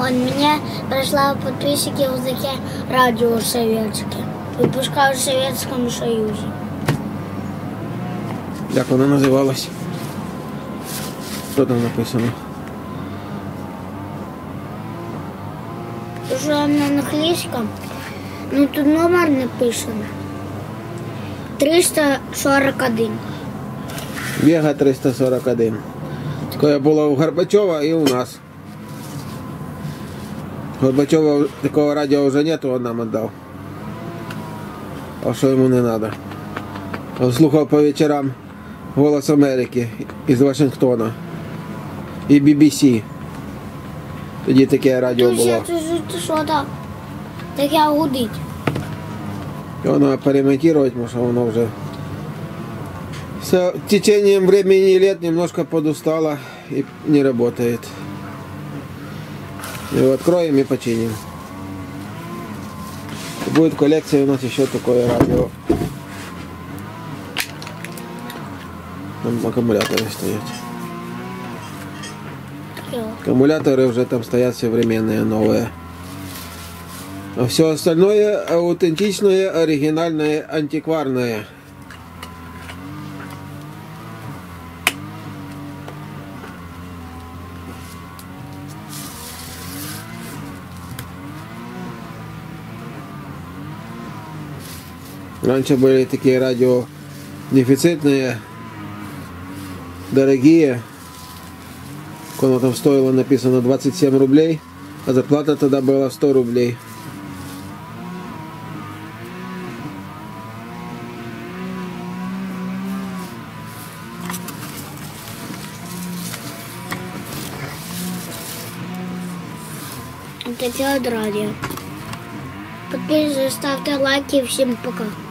Он меня прошла в подписчике в языке радио советское. Выпускал в Советском Союзе. Так, она называлась. Что там написано? Уже она на английском. Ну тут номер написано. 341. Вега 341. Такое було у Горбачова і у нас. Горбачова такого радіо вже нету, він нам віддав. А що йому не треба? Він слухав по вечорам Голос Америки із Вашингтона. І BBC. Тоді таке радіо було. Таке гудить. Його треба перемонтувати, тому що воно вже... Все, в течение времени лет немножко подустала и не работает. Его откроем и починим. Будет в коллекции у нас еще такое радио. Там аккумуляторы стоят. Аккумуляторы уже там стоят современные, новые. А все остальное аутентичное, оригинальное, антикварное. Раньше были такие радио дефицитные, дорогие. Оно там стоило, написано, 27 рублей, а зарплата тогда была 100 рублей. Это делает радио. Подписывайтесь, ставьте лайки. Всем пока.